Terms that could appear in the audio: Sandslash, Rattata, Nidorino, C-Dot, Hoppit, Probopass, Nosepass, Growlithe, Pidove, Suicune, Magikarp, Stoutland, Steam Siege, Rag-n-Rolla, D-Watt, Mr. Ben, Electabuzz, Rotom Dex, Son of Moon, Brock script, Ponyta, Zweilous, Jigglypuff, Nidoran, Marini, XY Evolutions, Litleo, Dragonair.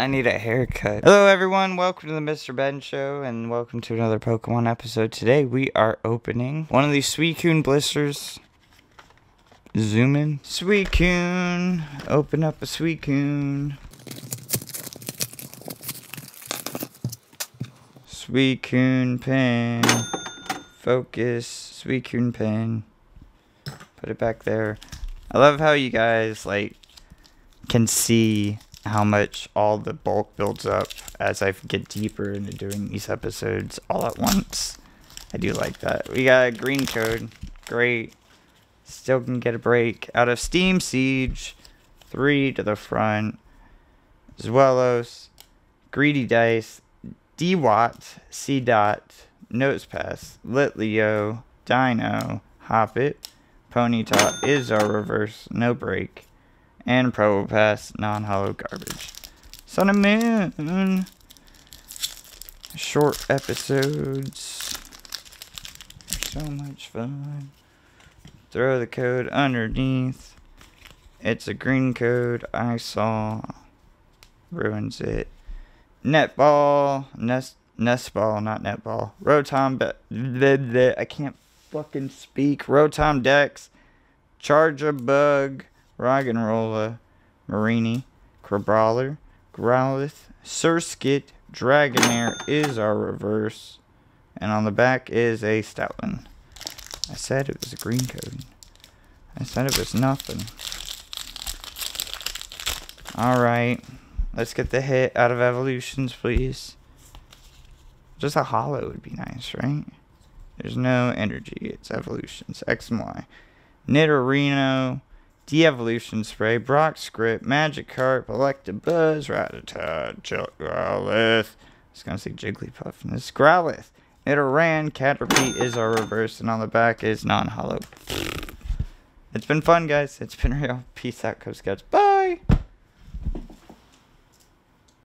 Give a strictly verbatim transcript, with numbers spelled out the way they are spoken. I need a haircut. Hello everyone, welcome to the Mister Ben Show, and welcome to another Pokemon episode. Today we are opening one of these Suicune blisters. Zoom in. Suicune. Open up a Suicune. Suicune pen. Focus. Suicune pen. Put it back there. I love how you guys, like, can see how much all the bulk builds up as I get deeper into doing these episodes all at once. I do like that. We got a green code. Great. Still can get a break. Out of Steam Siege. Three to the front. Zweilous. Greedy Dice. D-Watt. C-Dot. Nosepass. Litleo. Dino. Hoppit. Ponyta is our reverse. No break. And Probopass, non-hollow garbage. Son of Moon! Short episodes. So much fun. Throw the code underneath. It's a green code I saw. Ruins it. Netball. Nest, nest ball, not netball. Rotom Dex. I can't fucking speak. Rotom Dex. Charge a bug. Rag-n-Rolla, Marini, Crabrawler, Growlithe, Surskit, Dragonair is our reverse. And on the back is a Stoutland. I said it was a green code. I said it was nothing. Alright. Let's get the hit out of evolutions, please. Just a hollow would be nice, right? There's no energy. It's evolutions. X and Y. Nidorino. De-evolution spray, Brock script, Magikarp, Electabuzz, Rattata, Growlithe. I was gonna say Jigglypuff, and this is Growlithe. Nidoran, Caterpie is our reverse, and on the back is non-hollow. It's been fun, guys. It's been real. Peace out, Coast Guards. Bye.